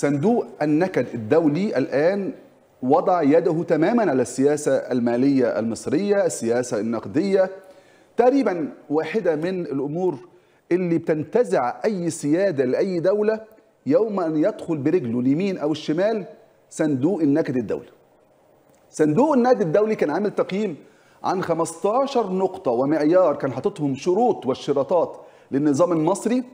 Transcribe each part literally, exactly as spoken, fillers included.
صندوق النقد الدولي الآن وضع يده تماما على السياسة المالية المصرية، السياسة النقدية، تقريبا واحدة من الأمور اللي بتنتزع أي سيادة لأي دولة يوم أن يدخل برجله اليمين أو الشمال صندوق النقد الدولي. صندوق النقد الدولي كان عامل تقييم عن خمسة عشر نقطة ومعيار كان حاططهم شروط والشراطات للنظام المصري،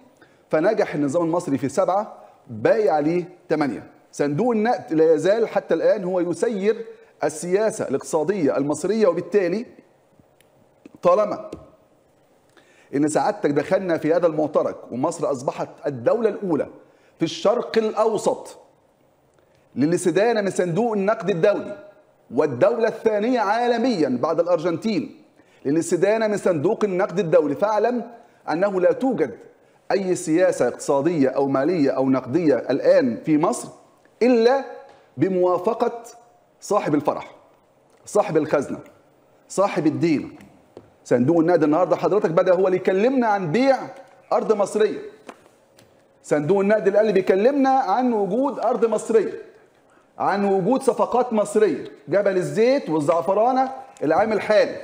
فنجح النظام المصري في سبعة، باقي عليه ثمانية. صندوق النقد لا يزال حتى الآن هو يسير السياسة الاقتصادية المصرية، وبالتالي طالما إن سعادتك دخلنا في هذا المعترك ومصر أصبحت الدولة الأولى في الشرق الأوسط للاستدانة من صندوق النقد الدولي، والدولة الثانية عالميا بعد الأرجنتين للاستدانة من صندوق النقد الدولي، فاعلم أنه لا توجد أي سياسة اقتصادية أو مالية أو نقدية الآن في مصر إلا بموافقة صاحب الفرح، صاحب الخزنة، صاحب الدين. صندوق النقد النهارده حضرتك بدأ هو اللي يكلمنا عن بيع أرض مصرية. صندوق النقد اللي بيكلمنا عن وجود أرض مصرية، عن وجود صفقات مصرية، جبل الزيت والزعفرانة العام الحالي.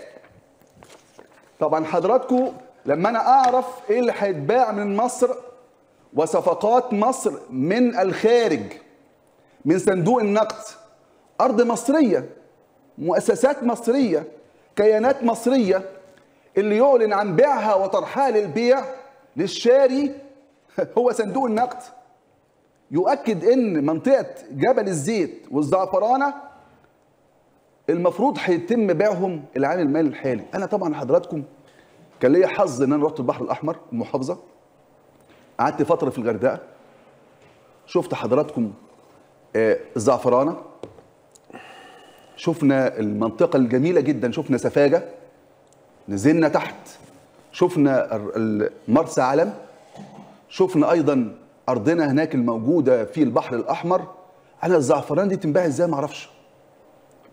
طبعا حضراتكم لما أنا أعرف إيه اللي هيتباع من مصر وصفقات مصر من الخارج من صندوق النقد، أرض مصرية، مؤسسات مصرية، كيانات مصرية، اللي يعلن عن بيعها وطرحها للبيع للشاري هو صندوق النقد. يؤكد ان منطقة جبل الزيت والزعفرانة المفروض هيتم بيعهم العام المالي الحالي. انا طبعا حضراتكم كان ليا حظ ان انا رحت البحر الاحمر المحافظة، قعدت فترة في الغردقة، شفت حضراتكم الزعفرانة، شفنا المنطقة الجميلة جدا، شفنا سفاجة، نزلنا تحت شفنا مرسى علم، شفنا ايضا ارضنا هناك الموجوده في البحر الاحمر. انا الزعفران دي تنباع ازاي ما اعرفش،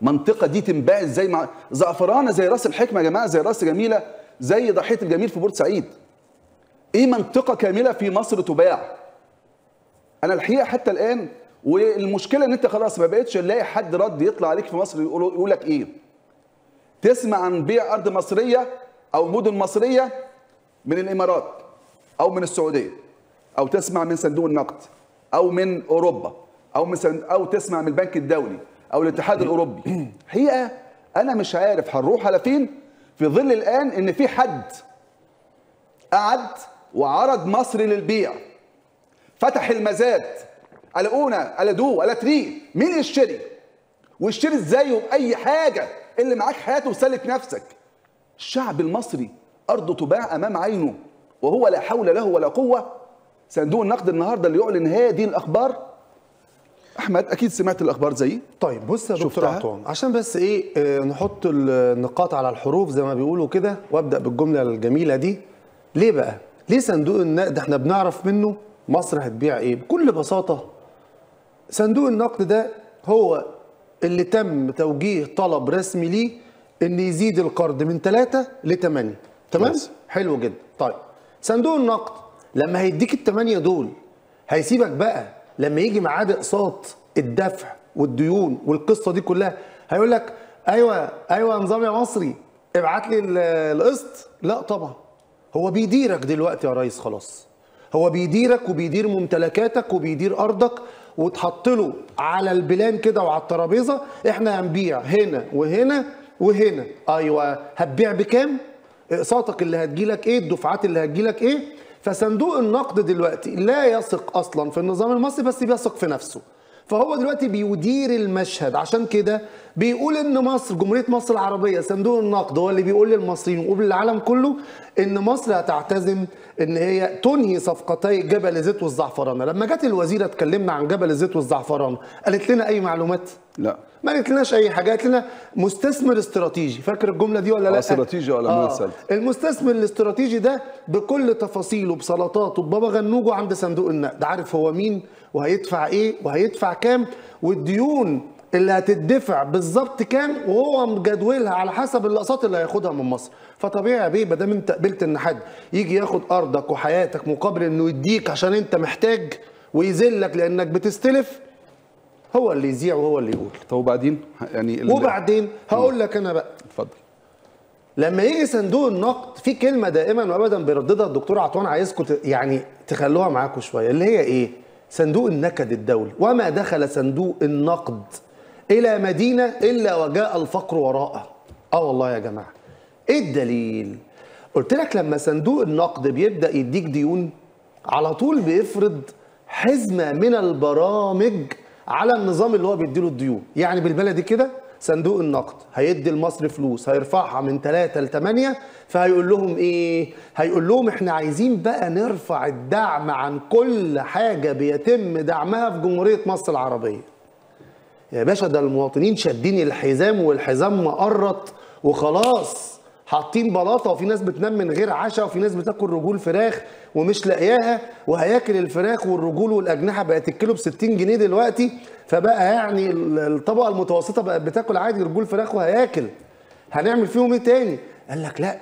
منطقه دي تنباع ازاي مع زعفرانه زي راس الحكمه يا جماعه، زي راس جميله، زي ضحيه الجميل في بورسعيد. ايه منطقه كامله في مصر تباع؟ انا الحقيقه حتى الان، والمشكله ان انت خلاص ما بقتش نلاقي حد رد يطلع عليك في مصر يقول لك ايه. تسمع عن بيع ارض مصريه او مدن مصريه من الامارات او من السعوديه، او تسمع من صندوق النقد، او من اوروبا، او من سن... او تسمع من البنك الدولي او الاتحاد الاوروبي. حقيقه انا مش عارف هنروح على فين في ظل الان ان في حد قعد وعرض مصر للبيع، فتح المزاد، قلقونا قلدوه قلت ليه مين يشتري ويشتري ازاي باي حاجه اللي معاك حياته وسلك نفسك. الشعب المصري ارضه تباع امام عينه وهو لا حول له ولا قوه. صندوق النقد النهارده اللي يعلن هذه الاخبار. احمد اكيد سمعت الاخبار زي. طيب بص يا دكتور عطوان، عشان بس ايه اه نحط النقاط على الحروف زي ما بيقولوا كده، وابدا بالجمله الجميله دي. ليه بقى؟ ليه صندوق النقد احنا بنعرف منه مصر هتبيع ايه؟ بكل بساطه صندوق النقد ده هو اللي تم توجيه طلب رسمي ليه ان يزيد القرض من ثلاثة ل ثمانية. تمام؟ حلو جدا. طيب صندوق النقد لما هيديك الثمانية دول هيسيبك بقى لما يجي ميعاد اقساط الدفع والديون والقصه دي كلها، هيقول لك ايوه ايوه نظام يا مصري ابعت لي القسط. لا طبعا، هو بيديرك دلوقتي يا ريس، خلاص هو بيديرك وبيدير ممتلكاتك وبيدير ارضك، وتحط له على البلان كده وعلى الترابيزه احنا هنبيع هنا وهنا وهنا. ايوه هتبيع بكام؟ اقساطك اللي هتجيلك ايه؟ الدفعات اللي هتجيلك ايه؟ فصندوق النقد دلوقتي لا يثق اصلا في النظام المصري بس بيثق في نفسه، فهو دلوقتي بيدير المشهد. عشان كده بيقول ان مصر جمهوريه مصر العربيه، صندوق النقد هو اللي بيقول للمصريين ويقول للعالم كله ان مصر هتعتزم ان هي تنهي صفقتي جبل الزيت والزعفرانه. لما جت الوزيره اتكلمنا عن جبل الزيت والزعفرانه، قالت لنا اي معلومات؟ لا، ما قالت لناش اي حاجه، قالت لنا مستثمر استراتيجي. فاكر الجمله دي ولا لا؟ استراتيجي ولا مرسل؟ المستثمر الاستراتيجي ده بكل تفاصيله بسلطاته ببابا غنوجه عند صندوق النقد، عارف هو مين وهيدفع ايه وهيدفع كام والديون اللي هتدفع بالظبط كام، وهو مجدولها على حسب الاقساط اللي هياخدها من مصر. فطبيعي يا بيه ما دام انت قبلت ان حد يجي ياخد ارضك وحياتك مقابل انه يديك عشان انت محتاج، ويذلك لانك بتستلف، هو اللي يذيع وهو اللي يقول. طب وبعدين يعني اللي... وبعدين هقول لك انا بقى. اتفضل. لما يجي صندوق النقد في كلمه دائما وابدا بيرددها الدكتور عطوان، عايزكم يعني تخلوها معاكم شويه، اللي هي ايه؟ صندوق النقد الدولي. وما دخل صندوق النقد الى مدينه الا وجاء الفقر وراءه. اه والله يا جماعه. ايه الدليل؟ قلت لك لما صندوق النقد بيبدا يديك ديون على طول بيفرض حزمه من البرامج على النظام اللي هو بيديله الديون. يعني بالبلدي كده صندوق النقد هيدي لمصر فلوس، هيرفعها من ثلاثة لثمانية، فهيقول لهم ايه؟ هيقول لهم احنا عايزين بقى نرفع الدعم عن كل حاجه بيتم دعمها في جمهوريه مصر العربيه. يا باشا ده المواطنين شادين الحزام والحزام مقرط وخلاص، حاطين بلاطه، وفي ناس بتنام من غير عشاء، وفي ناس بتاكل رجول فراخ ومش لاقياها، وهياكل الفراخ والرجول والاجنحه بقت الكيلو ب ستين جنيه دلوقتي، فبقى يعني الطبقه المتوسطه بقت بتاكل عادي رجول فراخ وهياكل. هنعمل فيهم ايه تاني؟ قال لك لا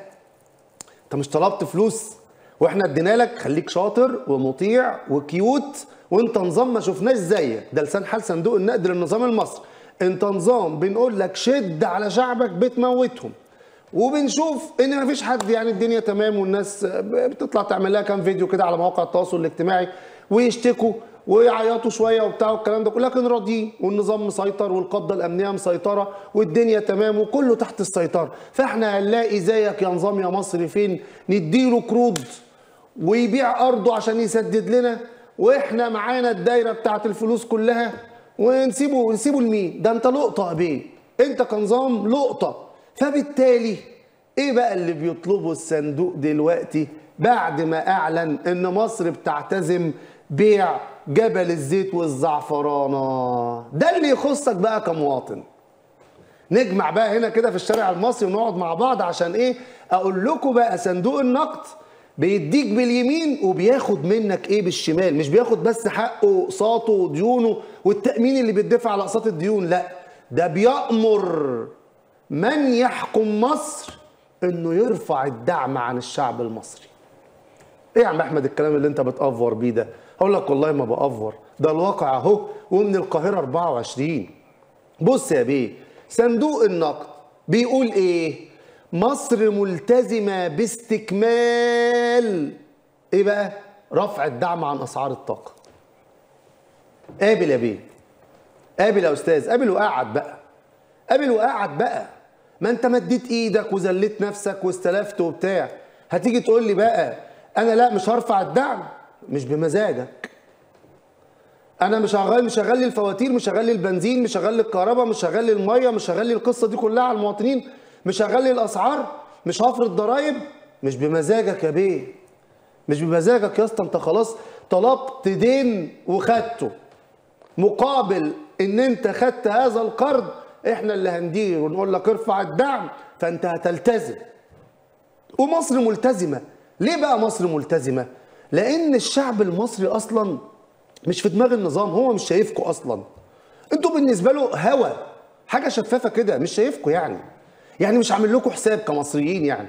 انت مش طلبت فلوس واحنا ادينا لك، خليك شاطر ومطيع وكيوت، وانت نظام ما شفناش زيك. ده لسان حال صندوق النقد للنظام المصري. انت نظام بنقول لك شد على شعبك بتموتهم، وبنشوف ان مفيش حد يعني الدنيا تمام، والناس بتطلع تعمل لها كام فيديو كده على مواقع التواصل الاجتماعي ويشتكوا ويعيطوا شويه وبتاع والكلام ده كله، لكن راضيين والنظام مسيطر والقبضه الامنيه مسيطره والدنيا تمام وكله تحت السيطره، فاحنا هنلاقي زيك يا نظام يا مصر فين؟ نديله قروض ويبيع ارضه عشان يسدد لنا، واحنا معانا الدايره بتاعت الفلوس كلها، ونسيبه نسيبه لمين؟ ده انت لقطه يا بيه، انت كنظام لقطه. فبالتالي ايه بقى اللي بيطلبه الصندوق دلوقتي بعد ما اعلن ان مصر بتعتزم بيع جبل الزيت والزعفرانه؟ ده اللي يخصك بقى كمواطن. نجمع بقى هنا كده في الشارع المصري ونقعد مع بعض عشان ايه؟ اقول لكم بقى صندوق النقد بيديك باليمين وبياخد منك ايه بالشمال. مش بياخد بس حقه وقساطه وديونه والتامين اللي بيدفع على اقساط الديون، لا ده بيأمر من يحكم مصر انه يرفع الدعم عن الشعب المصري. ايه يا عم احمد الكلام اللي انت بتأفور بيه ده؟ هقول لك والله ما بأفور، ده الواقع اهو ومن القاهرة أربعة وعشرين. بص يا بيه، صندوق النقد بيقول ايه؟ مصر ملتزمة باستكمال ايه بقى؟ رفع الدعم عن اسعار الطاقة. قابل يا بيه، قابل يا استاذ، قابل وقعد بقى، قابل وقعد بقى. ما انت مديت ايدك وزلت نفسك واستلفت وبتاع، هتيجي تقول لي بقى انا لا مش هرفع الدعم؟ مش بمزاجك. انا مش هغلي مش هغلي الفواتير، مش هغلي البنزين، مش هغلي الكهرباء، مش هغلي الميه، مش هغلي القصه دي كلها على المواطنين، مش هغلي الاسعار، مش هفرض ضرايب. مش بمزاجك يا بيه، مش بمزاجك يا اسطى. انت خلاص طلبت دين وخدته، مقابل ان انت خدت هذا القرض احنا اللي هندير ونقول لك ارفع الدعم، فانت هتلتزم. ومصر ملتزمه. ليه بقى مصر ملتزمه؟ لان الشعب المصري اصلا مش في دماغ النظام، هو مش شايفكم اصلا. انتوا بالنسبه له هوا، حاجه شفافه كده، مش شايفكم يعني. يعني مش عامل لكم حساب كمصريين يعني.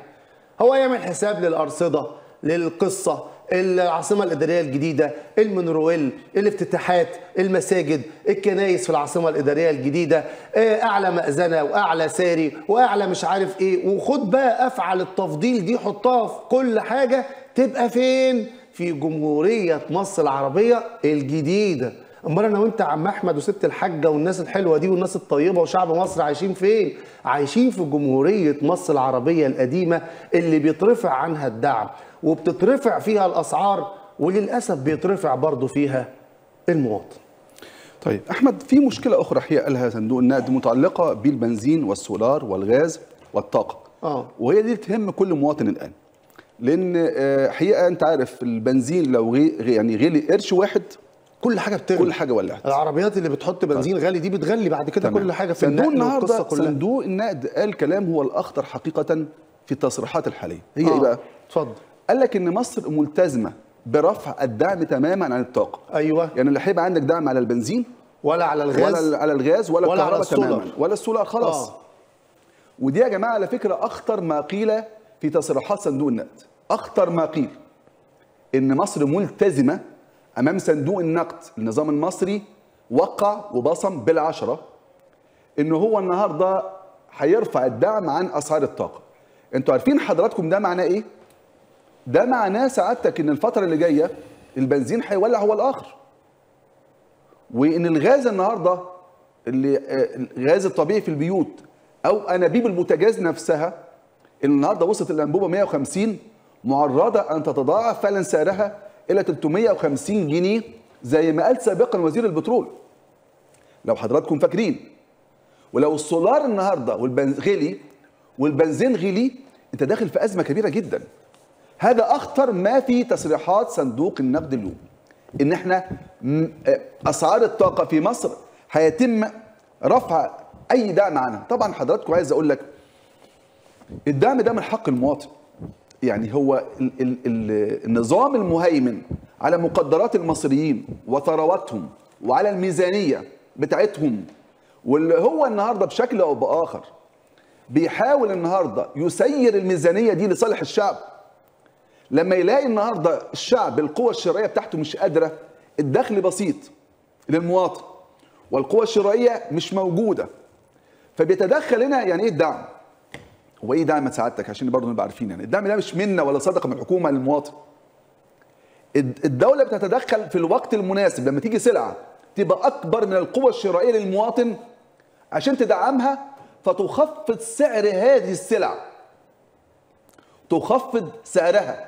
هو يعمل حساب للارصده، للقصه، العاصمه الاداريه الجديده، المونورويل، الافتتاحات، المساجد، الكنايس في العاصمه الاداريه الجديده، اعلى مأذنه واعلى ساري واعلى مش عارف ايه، وخد بقى افعل التفضيل دي حطها في كل حاجه، تبقى فين؟ في جمهوريه مصر العربيه الجديده. امال انا وانت يا عم احمد وست الحاجه والناس الحلوه دي والناس الطيبه وشعب مصر عايشين فين؟ عايشين في جمهوريه مصر العربيه القديمه اللي بيترفع عنها الدعم وبتترفع فيها الاسعار، وللاسف بيترفع برضه فيها المواطن. طيب احمد، في مشكله اخرى هي قالها صندوق النقد متعلقه بالبنزين والسولار والغاز والطاقه. اه وهي دي تهم كل مواطن الان. لان حقيقه انت عارف البنزين لو غي يعني غلي قرش واحد كل حاجه بتغلي، كل حاجه ولعت. العربيات اللي بتحط بنزين طيب. غالي دي بتغلي بعد كده تمام. كل حاجه في النقل والقصه كلها. صندوق النقد قال كلام هو الاخطر حقيقه في التصريحات الحاليه. هي آه. ايه بقى؟ اتفضل. قال لك ان مصر ملتزمه برفع الدعم تماما عن الطاقه. ايوه، يعني لا هيبقى عندك دعم على البنزين ولا على الغاز ولا على الغاز ولا, ولا الكهرباء تماما ولا السولار خلاص. آه. ودي يا جماعه على فكره اخطر ما قيل في تصريحات صندوق النقد، اخطر ما قيل ان مصر ملتزمه أمام صندوق النقد النظام المصري وقع وبصم بالعشرة إن هو النهاردة هيرفع الدعم عن أسعار الطاقة. أنتوا عارفين حضراتكم ده معناه إيه؟ ده معناه سعادتك إن الفترة اللي جاية البنزين هيولع هو الآخر، وإن الغاز النهاردة اللي الغاز الطبيعي في البيوت أو أنابيب البوتاجاز نفسها اللي النهاردة وصلت الأنبوبة مئة وخمسين معرضة أن تتضاعف فعلا سعرها إلى ثلاثمئة وخمسين جنيه زي ما قال سابقا وزير البترول لو حضراتكم فاكرين. ولو السولار النهاردة والبنزين غلي والبنزين غلي أنت داخل في أزمة كبيرة جدا. هذا أخطر ما في تصريحات صندوق النقد اليوم، إن إحنا أسعار الطاقة في مصر هيتم رفع أي دعم عنها. طبعا حضراتكم عايز أقول لك الدعم ده من حق المواطن، يعني هو ال ال ال النظام المهيمن على مقدرات المصريين وثرواتهم وعلى الميزانية بتاعتهم، واللي هو النهاردة بشكل أو بآخر بيحاول النهاردة يسير الميزانية دي لصالح الشعب. لما يلاقي النهاردة الشعب القوة الشرائية بتاعته مش قادرة، الدخل بسيط للمواطن والقوة الشرائية مش موجودة، فبيتدخل هنا. يعني ايه الدعم؟ هو ايه دعم سعادتك عشان برضه نبقى عارفين؟ يعني الدعم ده مش منا ولا صدقه من الحكومه للمواطن. الدوله بتتدخل في الوقت المناسب لما تيجي سلعه تبقى اكبر من القوه الشرائيه للمواطن عشان تدعمها، فتخفض سعر هذه السلع، تخفض سعرها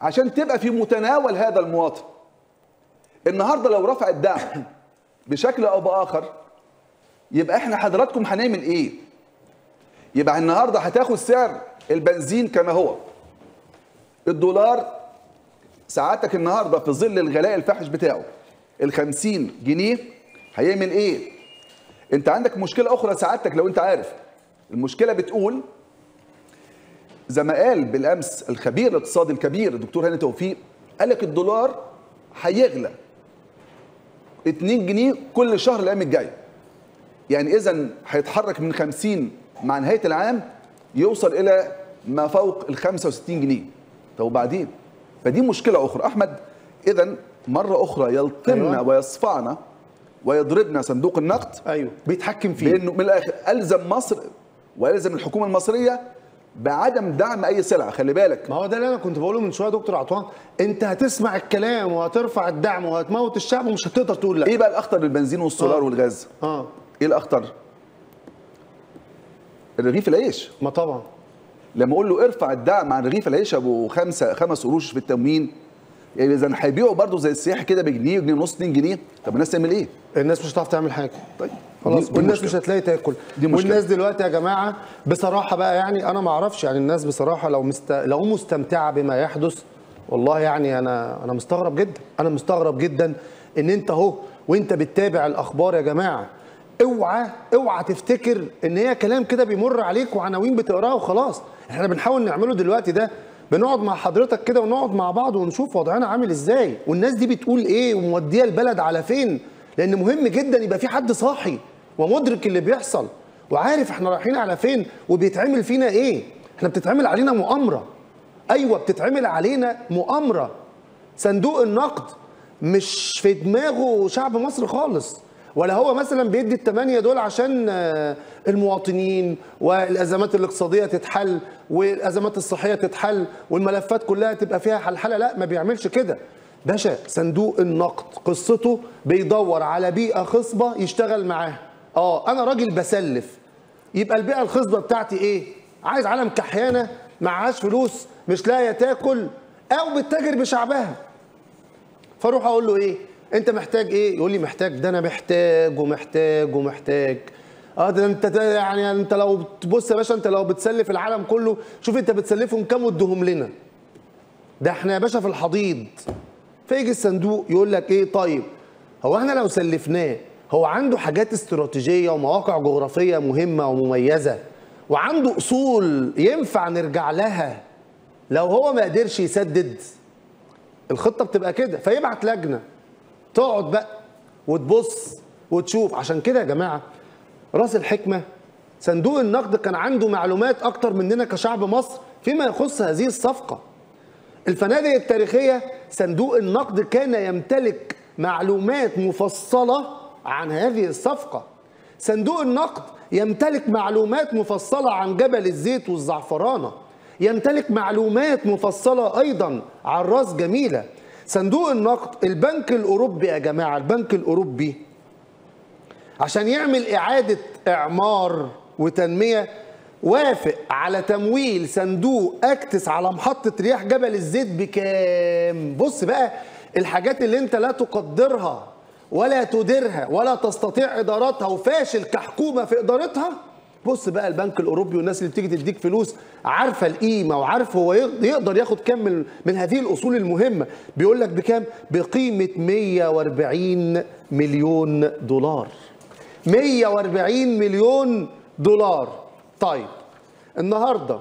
عشان تبقى في متناول هذا المواطن. النهارده لو رفع الدعم بشكل او باخر يبقى احنا حضراتكم هنعمل ايه؟ يبقى النهارده هتاخد سعر البنزين كما هو، الدولار ساعتك النهارده في ظل الغلاء الفاحش بتاعه الخمسين جنيه هيعمل ايه؟ انت عندك مشكله اخرى ساعتك لو انت عارف. المشكله بتقول زي ما قال بالامس الخبير الاقتصادي الكبير الدكتور هاني توفيق، قال لك الدولار هيغلى اتنين جنيه كل شهر الايام الجايه. يعني اذا هيتحرك من خمسين مع نهاية العام يوصل إلى ما فوق ال خمسة وستين جنيه. طب وبعدين؟ فدي مشكلة أخرى. أحمد إذا مرة أخرى يلطمنا أيوة. ويصفعنا ويضربنا صندوق النقد أيوه بيتحكم فيه، لأنه من الآخر ألزم مصر وألزم الحكومة المصرية بعدم دعم أي سلعة. خلي بالك، ما هو ده اللي أنا كنت بقوله من شوية دكتور عطوان، أنت هتسمع الكلام وهترفع الدعم وهتموت الشعب ومش هتقدر تقول لا. إيه بقى الأخطر للبنزين والسولار آه. والغاز؟ آه إيه الأخطر؟ رغيف العيش. ما طبعا لما اقول له ارفع الدعم عن رغيف العيش ابو خمسه خمس قروش في التموين، يعني اذا هيبيعوا برضه زي السياحه كده بجنيه وجنيه ونص اتنين جنيه. طب الناس تعمل ايه؟ الناس مش هتعرف تعمل حاجه. طيب خلاص، والناس مش هتلاقي تاكل. والناس دلوقتي يا جماعه بصراحه بقى، يعني انا ما اعرفش، يعني الناس بصراحه لو مست... لو مستمتعه بما يحدث، والله يعني انا انا مستغرب جدا، انا مستغرب جدا ان انت اهو وانت بتتابع الاخبار يا جماعه، اوعى اوعى تفتكر ان هي كلام كده بيمر عليك وعناوين بتقراها وخلاص. احنا بنحاول نعمله دلوقتي ده، بنقعد مع حضرتك كده ونقعد مع بعض ونشوف وضعنا عامل ازاي والناس دي بتقول ايه وموديه البلد على فين، لان مهم جدا يبقى في حد صاحي ومدرك اللي بيحصل وعارف احنا رايحين على فين وبيتعمل فينا ايه. احنا بتتعمل علينا مؤامره، ايوه بتتعمل علينا مؤامره. صندوق النقد مش في دماغه شعب مصر خالص، ولا هو مثلا بيدي الثمانية دول عشان المواطنين والأزمات الاقتصادية تتحل والأزمات الصحية تتحل والملفات كلها تبقى فيها حلحلة، لا ما بيعملش كده. باشا صندوق النقد قصته بيدور على بيئة خصبة يشتغل معاها. اه أنا راجل بسلف، يبقى البيئة الخصبة بتاعتي إيه؟ عايز عالم كحيانة معهاش فلوس مش لاقية تاكل أو بتتاجر بشعبها، فأروح أقول له إيه؟ انت محتاج ايه؟ يقول لي محتاج ده، انا محتاج ومحتاج ومحتاج. اه ده انت ده يعني انت لو بتبص يا باشا، انت لو بتسلف العالم كله شوف انت بتسلفهم كام واديهم لنا، ده احنا يا باشا في الحضيض. فيجي الصندوق يقول لك ايه؟ طيب هو احنا لو سلفناه هو عنده حاجات استراتيجيه ومواقع جغرافيه مهمه ومميزه وعنده اصول ينفع نرجع لها لو هو ما قدرش يسدد. الخطه بتبقى كده، فيبعت لجنه تقعد بقى وتبص وتشوف. عشان كده يا جماعه راس الحكمه صندوق النقد كان عنده معلومات اكتر مننا كشعب مصر فيما يخص هذه الصفقه. الفنادق التاريخية صندوق النقد كان يمتلك معلومات مفصلة عن هذه الصفقة. صندوق النقد يمتلك معلومات مفصلة عن جبل الزيت والزعفرانة، يمتلك معلومات مفصلة أيضا عن راس جميلة. صندوق النقد، البنك الأوروبي يا جماعة، البنك الأوروبي عشان يعمل إعادة إعمار وتنمية وافق على تمويل صندوق أكتس على محطة رياح جبل الزيت بكام؟ بص بقى الحاجات اللي أنت لا تقدرها ولا تديرها ولا تستطيع إدارتها وفاشل كحكومة في إدارتها. بص بقى البنك الأوروبي والناس اللي بتيجي تديك فلوس عارفة القيمة وعارف هو يقدر ياخد كام من هذه الأصول المهمة. بيقول لك بكام؟ بقيمة مئة وأربعين مليون دولار. مئة وأربعين مليون دولار. طيب النهارده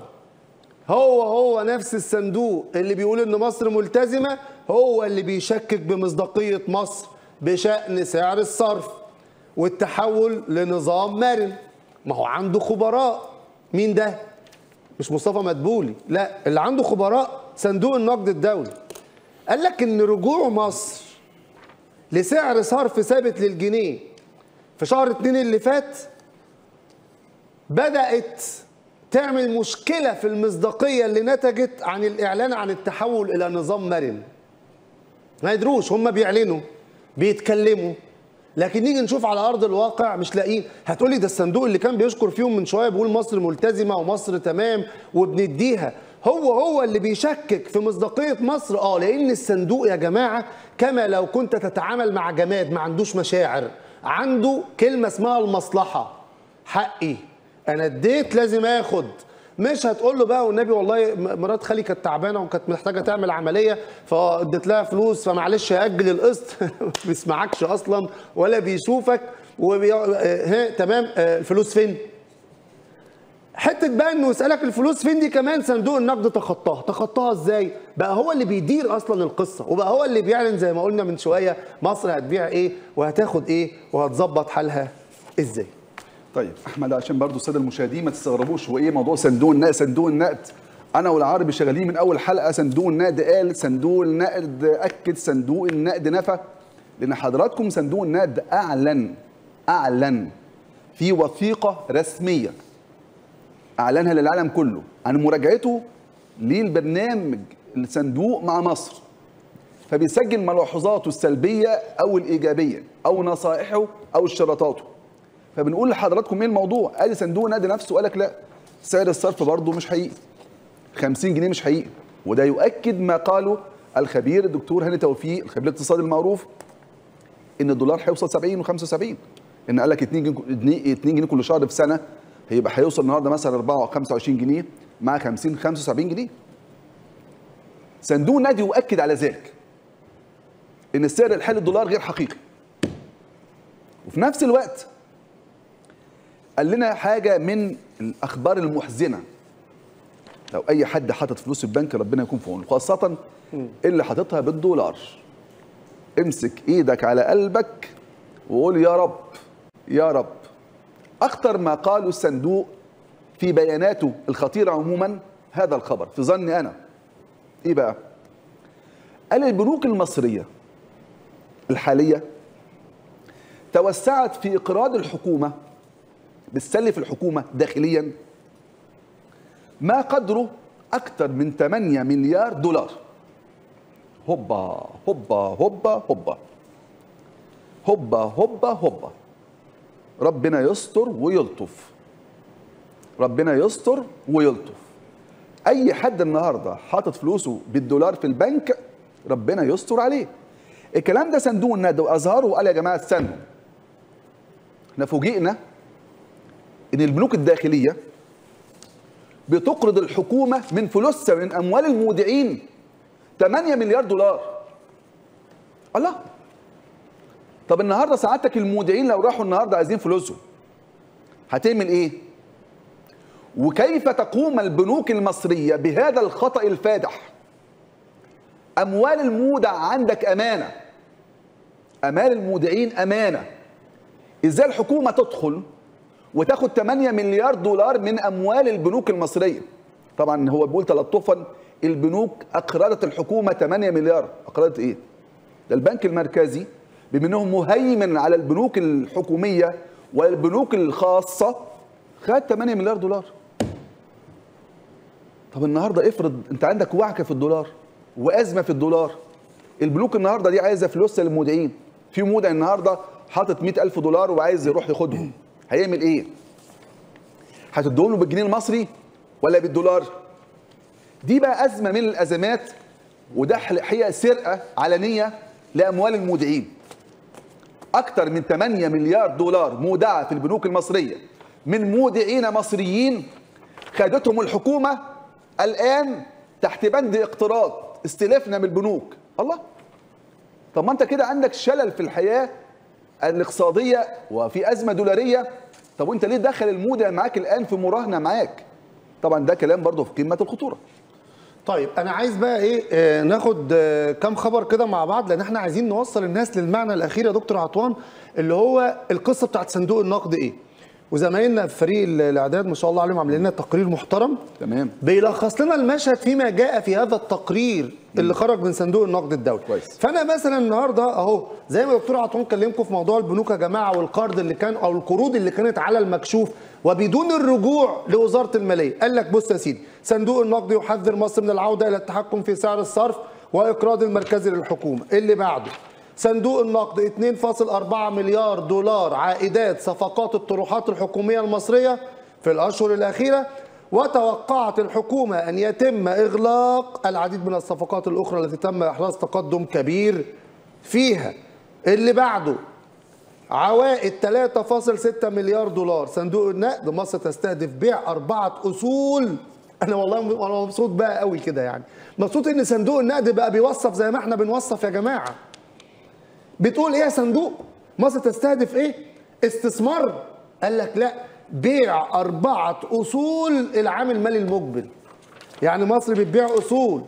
هو هو نفس الصندوق اللي بيقول ان مصر ملتزمه هو اللي بيشكك بمصداقيه مصر بشأن سعر الصرف والتحول لنظام مرن. ما هو عنده خبراء. مين ده؟ مش مصطفى مدبولي، لا، اللي عنده خبراء صندوق النقد الدولي. قال لك ان رجوع مصر لسعر صرف ثابت للجنيه في شهر اتنين اللي فات بدأت تعمل مشكلة في المصداقية اللي نتجت عن الإعلان عن التحول إلى نظام مرن. ما يدروش، هم بيعلنوا بيتكلموا، لكن نيجي نشوف على أرض الواقع مش لاقيين. هتقولي ده الصندوق اللي كان بيشكر فيهم من شوية بيقول مصر ملتزمة ومصر تمام وبنديها، هو هو اللي بيشكك في مصداقية مصر. اه لأن الصندوق يا جماعة كما لو كنت تتعامل مع جماد، ما عندوش مشاعر، عنده كلمة اسمها المصلحة. حقي انا اديت لازم اخد. مش هتقول له بقى والنبي والله مرات خالي كانت تعبانه وكانت محتاجه تعمل عمليه فاديت لها فلوس فمعلش اجل القسط. ما بيسمعكش اصلا ولا بيشوفك وبي... ها تمام. الفلوس فين؟ حته بقى انه يسالك الفلوس فين دي كمان صندوق النقد تخطاها. تخطاها ازاي؟ بقى هو اللي بيدير اصلا القصه وبقى هو اللي بيعلن زي ما قلنا من شويه مصر هتبيع ايه وهتاخد ايه وهتظبط حالها ازاي. طيب احمد، عشان برضو الساده المشاهدين ما تستغربوش هو ايه موضوع صندوق النقد. صندوق النقد انا والعربي شغالين من اول حلقه. صندوق النقد قال، صندوق النقد اكد، صندوق النقد نفى. لان حضراتكم صندوق النقد اعلن اعلن في وثيقه رسميه اعلنها للعالم كله عن مراجعته للبرنامج الصندوق مع مصر، فبيسجل ملاحظاته السلبيه او الايجابيه او نصائحه او اشتراطاته. فبنقول لحضراتكم ايه الموضوع؟ قال صندوق النقد نفسه قالك لا، سعر الصرف برضه مش حقيقي. خمسين جنيه مش حقيقي، وده يؤكد ما قاله الخبير الدكتور هاني توفيق الخبير الاقتصادي المعروف ان الدولار هيوصل سبعين وخمسة وسبعين، ان قالك اتنين جنيه كل شهر في سنه هيبقى هيوصل النهارده مثلا أربعة وخمسة وعشرين جنيه مع خمسين خمسة وسبعين جنيه. صندوق النقد يؤكد على ذلك ان السعر الحالي للدولار غير حقيقي. وفي نفس الوقت قال لنا حاجة من الأخبار المحزنة. لو أي حد حاطط فلوس في البنك ربنا يكون في عونه، خاصة اللي حاططها بالدولار. امسك إيدك على قلبك وقول يا رب يا رب. أخطر ما قاله الصندوق في بياناته الخطيرة عموما هذا الخبر في ظني أنا. إيه بقى؟ قال البنوك المصرية الحالية توسعت في إقراض الحكومة، بتسلف الحكومة داخليا ما قدره أكثر من تمنية مليار دولار. هوبا هوبا هوبا هوبا هوبا هوبا هوبا. ربنا يستر ويلطف، ربنا يستر ويلطف. أي حد النهارده حاطط فلوسه بالدولار في البنك ربنا يستر عليه. الكلام ده صندوق النقد وأظهره وقال يا جماعة استنوا، احنا فوجئنا إن البنوك الداخلية بتقرض الحكومة من فلوسها من أموال المودعين تمنية مليار دولار. الله. طب النهارده سعادتك المودعين لو راحوا النهارده عايزين فلوسهم هتعمل إيه؟ وكيف تقوم البنوك المصرية بهذا الخطأ الفادح؟ أموال المودع عندك أمانة، أمال المودعين أمانة. إزاي الحكومة تدخل وتاخد تمنية مليار دولار من اموال البنوك المصريه؟ طبعا هو بيقول تلطفا البنوك أقرضت الحكومة ثمانية مليار. أقرضت إيه؟ ده البنك المركزي بما أنه مهيمن على البنوك الحكومية والبنوك الخاصة خد ثمانية مليار دولار. طب النهارده افرض أنت عندك وعكة في الدولار وأزمة في الدولار، البنوك النهارده دي عايزة فلوس للمودعين. في مودع النهارده حاطط مئة ألف دولار وعايز يروح ياخدهم، هيعمل إيه؟ هتديهم له بالجنيه المصري ولا بالدولار؟ دي بقى أزمة من الأزمات، وده حقيقة سرقة علنية لأموال المودعين. أكثر من ثمانية مليار دولار مودعة في البنوك المصرية من مودعين مصريين خدتهم الحكومة الآن تحت بند اقتراض، استلفنا من البنوك. الله، طب ما أنت كده عندك شلل في الحياة الاقتصادية وفي أزمة دولارية، طب وأنت ليه دخل المودع معاك الآن في مراهنة معاك؟ طبعا ده كلام برضه في قمه الخطوره. طيب انا عايز بقى ايه آه ناخد آه كام خبر كده مع بعض، لان احنا عايزين نوصل الناس للمعنى الاخير يا دكتور عطوان، اللي هو القصه بتاعت صندوق النقد ايه. وزمايلنا في فريق الاعداد ما شاء الله عليهم عاملين لنا تقرير محترم، تمام، بيلخص لنا المشهد فيما جاء في هذا التقرير اللي خرج من صندوق النقد الدولي. كويس. فانا مثلا النهارده اهو زي ما دكتور عطوان كلمكم في موضوع البنوك يا جماعه والقرض اللي كان او القروض اللي كانت على المكشوف وبدون الرجوع لوزاره الماليه، قال لك بص يا سيدي، صندوق النقد يحذر مصر من العوده الى التحكم في سعر الصرف واقراض المركزي للحكومه. اللي بعده صندوق النقد اثنين فاصلة أربعة مليار دولار عائدات صفقات الطروحات الحكومية المصرية في الأشهر الأخيرة، وتوقعت الحكومة أن يتم إغلاق العديد من الصفقات الأخرى التي تم إحراز تقدم كبير فيها. اللي بعده عوائد ثلاثة فاصلة ستة مليار دولار، صندوق النقد مصر تستهدف بيع أربعة أصول. أنا والله أنا مبسوط بقى قوي كده، يعني مبسوط إن صندوق النقد بقى بيوصف زي ما إحنا بنوصف يا جماعة. بتقول ايه يا صندوق؟ مصر تستهدف ايه؟ استثمار. قال لك لا، بيع اربعه اصول العام المالي المقبل. يعني مصر بتبيع اصول.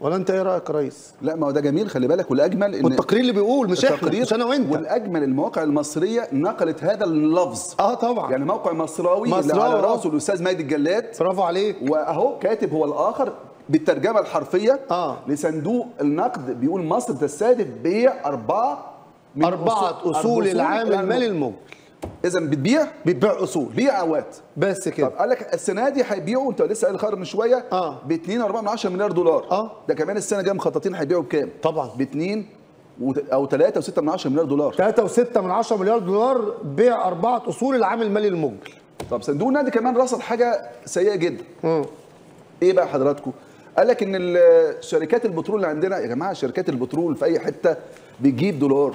ولا انت ايه رايك يا ريس؟ لا، ما هو ده جميل، خلي بالك. والاجمل ان والتقرير اللي بيقول مش احنا مش انا وانت، والاجمل المواقع المصريه نقلت هذا اللفظ. اه طبعا، يعني موقع مصراوي اللي على راسه الاستاذ مهدي الجلاد، برافو عليك، واهو كاتب هو الاخر بالترجمة الحرفية آه. لصندوق النقد بيقول مصر تستهدف بيع أربعة من أربعة أصول, أصول العام المالي المقبل. إذا بتبيع بتبيع أصول، بيع عوات بس كده. طب قال لك السنة دي هيبيعوا، أنت لسه قايل خير من شوية آه. ب اثنين فاصلة أربعة مليار دولار آه. ده كمان السنة الجاية مخططين هيبيعوا بكام؟ طبعا ب اثنين أو ثلاثة فاصلة ستة مليار دولار. ثلاثة فاصلة ستة مليار دولار بيع أربعة أصول العام المالي المقبل. طب صندوق النقد كمان رصد حاجة سيئة جدا. م. إيه بقى حضراتكم؟ قال لك ان شركات البترول اللي عندنا يا جماعه، شركات البترول في اي حته بتجيب دولار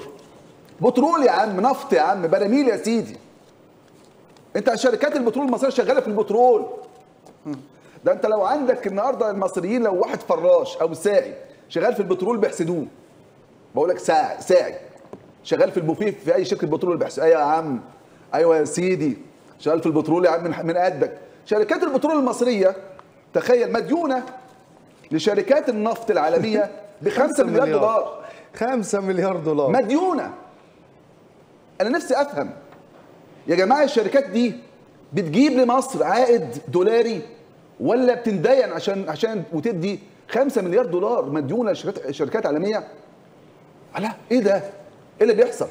بترول يا عم، نفط يا عم، براميل يا سيدي. انت شركات البترول المصريه شغاله في البترول ده. انت لو عندك النهارده المصريين، لو واحد فراش او ساعي شغال في البترول بيحسدوه. بقول لك ساعي ساعي شغال في البوفيه في اي شركه بترول بيحسدوه. ايوه يا عم، ايوه يا سيدي، شغال في البترول يا عم من قدك. شركات البترول المصريه تخيل مديونه لشركات النفط العالميه ب خمسة مليار دولار. خمسة مليار دولار مديونه. انا نفسي افهم يا جماعه، الشركات دي بتجيب لمصر عائد دولاري ولا بتندين عشان عشان وتدي خمسة مليار دولار مديونه لشركات شركات عالميه؟ لا، ايه ده؟ ايه اللي بيحصل؟